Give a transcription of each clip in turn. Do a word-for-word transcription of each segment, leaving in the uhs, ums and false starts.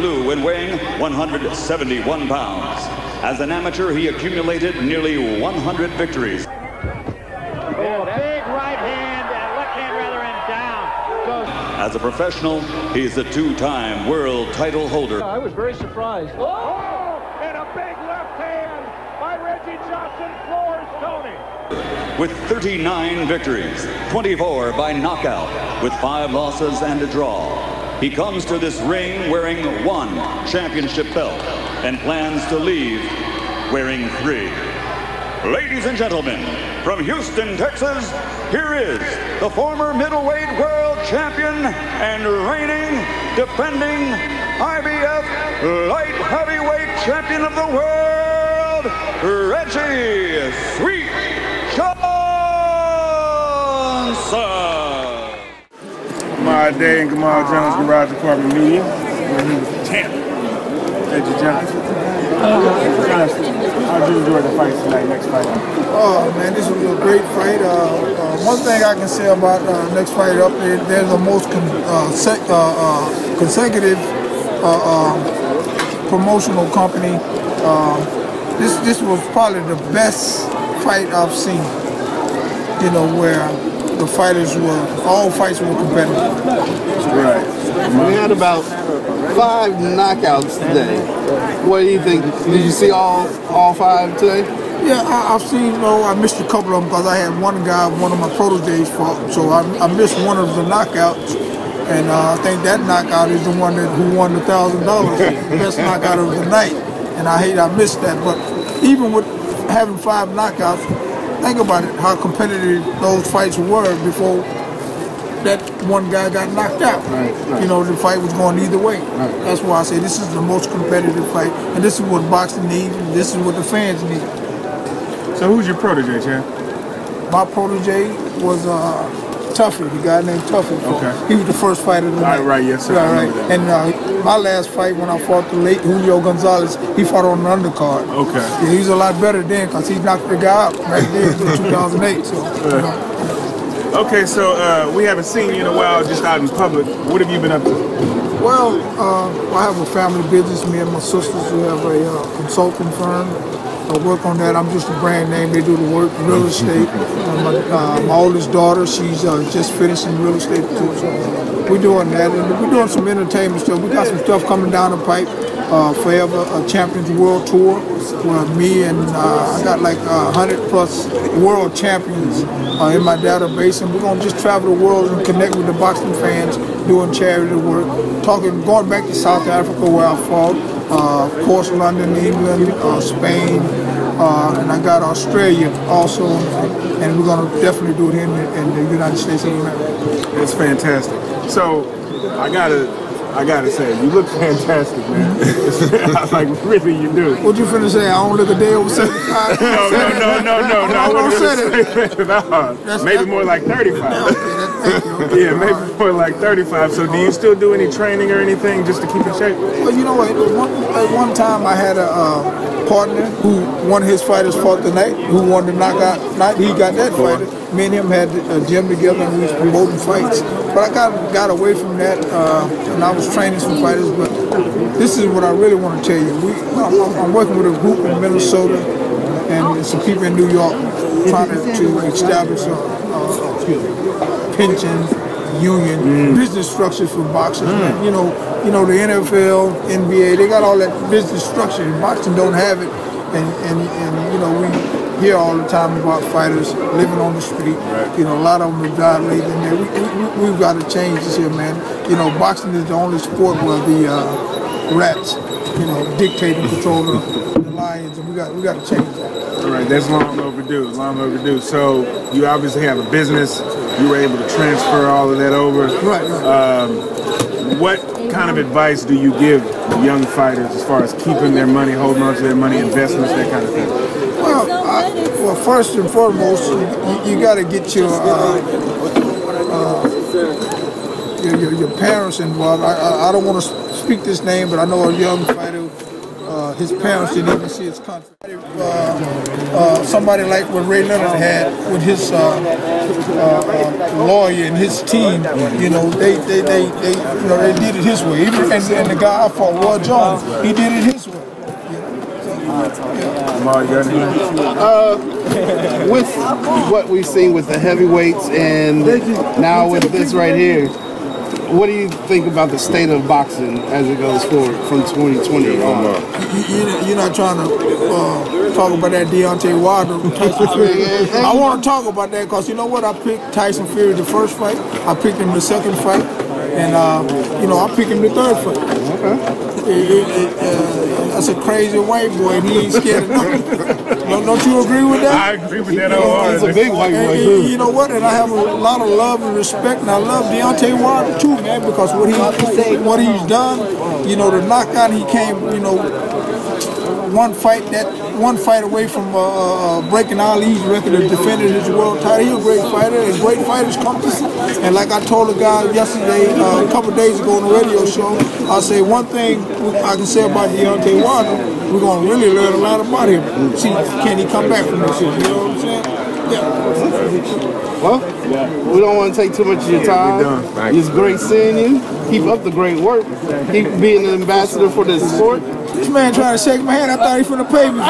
blue and weighing one hundred seventy-one pounds. As an amateur, he accumulated nearly one hundred victories. As a professional, he's a two-time world title holder. I was very surprised. Oh, and a big left hand by Reggie Johnson Flores, Tony. With thirty-nine victories, twenty-four by knockout, with five losses and a draw. He comes to this ring wearing one championship belt and plans to leave wearing three. Ladies and gentlemen, from Houston, Texas, here is the former middleweight world champion and reigning, defending I B F light heavyweight champion of the world, Reggie Sweet Johnson. Kamar Day and Kamar Jones from Garage Apartment Media, where he was the champ, Reggie Johnson. I do enjoy the fight tonight, Next Fight Up. Oh man, this was a great fight. Uh, uh, one thing I can say about uh, Next Fight Up, they, they're the most con uh, sec uh, uh, consecutive uh, uh, promotional company. Uh, this this was probably the best fight I've seen. You know, where the fighters were, all fights were competitive. Right. We had about five knockouts today. What do you think? Did you see all all five today? Yeah, I, I've seen. Oh, I missed a couple of them because I had one guy, one of my proteges, fought, so I, I missed one of the knockouts, and uh, I think that knockout is the one that who won the thousand dollars, best knockout of the night. And I hate I missed that, but even with having five knockouts, think about it, how competitive those fights were before that one guy got knocked out. Right, right. You know, the fight was going either way. Right. That's why I say this is the most competitive fight, and this is what boxing needs, and this is what the fans need. So who's your protege, champ? My protege was uh, Tuffy, the guy named Tuffy. Okay. He was the first fighter of the night. Right, right, yes, sir. Right, right. And uh, my last fight, when I fought the late Julio Gonzalez, he fought on the undercard. Okay. Yeah, he was a lot better then because he knocked the guy out right there in two thousand eight. So. Uh. You know. Okay, so uh, we haven't seen you in a while, just out in public. What have you been up to? Well, uh, I have a family business. Me and my sisters, we have a uh, consulting firm. I work on that. I'm just a brand name. They do the work, real estate. Uh, my, uh, my oldest daughter, she's uh, just finishing real estate too. So we're doing that, and we're doing some entertainment stuff. We got some stuff coming down the pipe. Uh, forever, a Champions World Tour, where me and uh, I got like uh, one hundred plus world champions uh, in my database, and we're gonna just travel the world and connect with the boxing fans, doing charity work, talking, going back to South Africa where I fought, uh, of course London, England, uh, Spain, uh, and I got Australia also, and we're gonna definitely do it here in the, in the United States of America. That's fantastic. So I gotta. I gotta say, you look fantastic, man. I was like, really, you do. What you finna say? I don't look a day over seventy-five? No, no, no, no, no, no. I wouldn't really say that. No, maybe more like thirty-five. Yeah, maybe more like thirty-five. So do you still do any training or anything just to keep in shape? Well, you know what? At one time I had a uh, partner who one of his fighters fought the night, who won the knockout night. He got that fighter. Me and him had a gym together and we was promoting fights. But I got got away from that, uh, and I was training some fighters. But this is what I really want to tell you. We, I'm, I'm working with a group in Minnesota and some people in New York trying to, to establish a, a pension, union, mm. business structures for boxers. Mm. You know, you know the N F L, N B A, they got all that business structure. And boxing don't have it, and and, and you know we. Hear all the time about fighters living on the street. Right. You know, a lot of them have died late in there. We, we, we've got to change this here, man. You know, boxing is the only sport where the uh, rats, you know, dictate and control the, the lions, and we got we got to change that. All right, that's long overdue. Long overdue. So you obviously have a business. You were able to transfer all of that over. Right. Right. Um, what kind of advice do you give young fighters as far as keeping their money, holding on to their money, investments, that kind of thing? Well, I, well, first and foremost, you, you got to get your, uh, uh, your, your your parents involved. I, I, I don't want to speak this name, but I know a young fighter, uh, uh, his parents didn't even see his country. Uh, uh, somebody like what Ray Leonard had with his uh, uh, uh, lawyer and his team, you know, they they they they, you know, they did it his way. Even and, and the guy I fought, Roy Jones, he did it his way. Uh, with what we've seen with the heavyweights and now with this right here, what do you think about the state of boxing as it goes forward from twenty twenty on? You're not trying to uh, talk about that Deontay Wilder. Tyson Fury. I want to talk about that because you know what? I picked Tyson Fury the first fight. I picked him the second fight. And, uh, you know, I picked him the third fight. Okay. It, it, it, uh, that's a crazy white boy, and he ain't scared of nothing. Don't, don't you agree with that? I agree with that wholeheartedly. He's a big white boy, too. You know what? And I have a lot of love and respect, and I love Deontay Wilder, too, man, because what, he, what he's done, you know, the knockout, he came, you know, one fight that one fight away from uh, breaking Ali's record and defending his world title. He's a great fighter, and great fighters come to see. And like I told a guy yesterday, uh, a couple of days ago on the radio show, I say one thing I can say about Deontay Wilder, we're gonna really learn a lot about him. See, can he come back from this? You know what I'm saying? Yeah. Well, we don't want to take too much of your time. It's great seeing you. Keep up the great work. Keep being an ambassador for this sport. This man trying to shake my hand. I thought he finna pay me.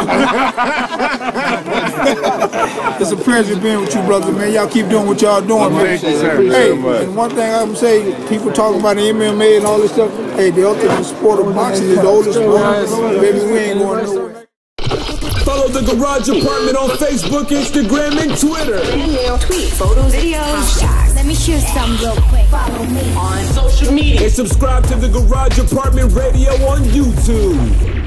It's a pleasure being with you, brother, man. Y'all keep doing what y'all doing, man. Thank you, sir. Hey, and one thing I'm saying, people talk about the M M A and all this stuff. Hey, the ultimate sport of boxing is the oldest sport. Baby, we ain't going nowhere. Follow The Garage Apartment on Facebook, Instagram, and Twitter. Tweet, photos, videos, shots. Let me share some real quick. Follow me on social media. And subscribe to The Garage Apartment Radio on YouTube.